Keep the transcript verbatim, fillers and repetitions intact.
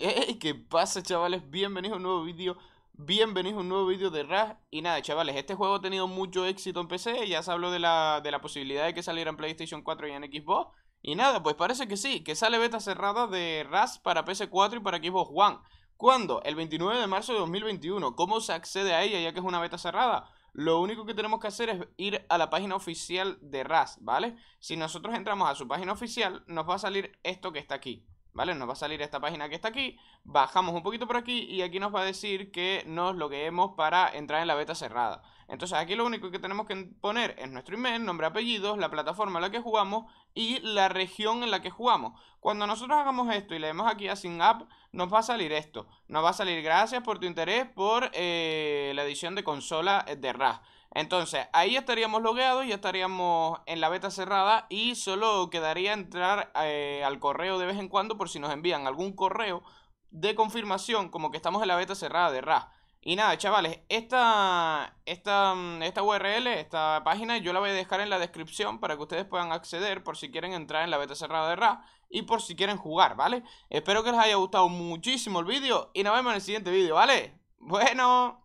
¡Hey! ¿Qué pasa, chavales? Bienvenidos a un nuevo vídeo, bienvenidos a un nuevo vídeo de Rust. Y nada, chavales, este juego ha tenido mucho éxito en P C. Ya se habló de la, de la posibilidad de que saliera en PlayStation cuatro y en Xbox. Y nada, pues parece que sí, que sale beta cerrada de Rust para P S cuatro y para Xbox One. ¿Cuándo? El veintinueve de marzo de dos mil veintiuno. ¿Cómo se accede a ella ya que es una beta cerrada? Lo único que tenemos que hacer es ir a la página oficial de Rust, ¿vale? Si nosotros entramos a su página oficial, nos va a salir esto que está aquí, ¿vale? Nos va a salir esta página que está aquí, bajamos un poquito por aquí y aquí nos va a decir que nos logueemos para entrar en la beta cerrada. Entonces aquí lo único que tenemos que poner es nuestro email, nombre, apellidos, la plataforma en la que jugamos y la región en la que jugamos. Cuando nosotros hagamos esto y le demos aquí a Sign Up, nos va a salir esto. Nos va a salir gracias por tu interés por eh, la edición de consola de Rust. Entonces ahí estaríamos logueados, ya estaríamos en la beta cerrada y solo quedaría entrar eh, al correo de vez en cuando por si nos envían algún correo de confirmación como que estamos en la beta cerrada de Rust. Y nada, chavales, esta, esta, esta U R L, esta página yo la voy a dejar en la descripción para que ustedes puedan acceder por si quieren entrar en la beta cerrada de Rust y por si quieren jugar, ¿vale? Espero que les haya gustado muchísimo el vídeo y nos vemos en el siguiente vídeo, ¿vale? Bueno...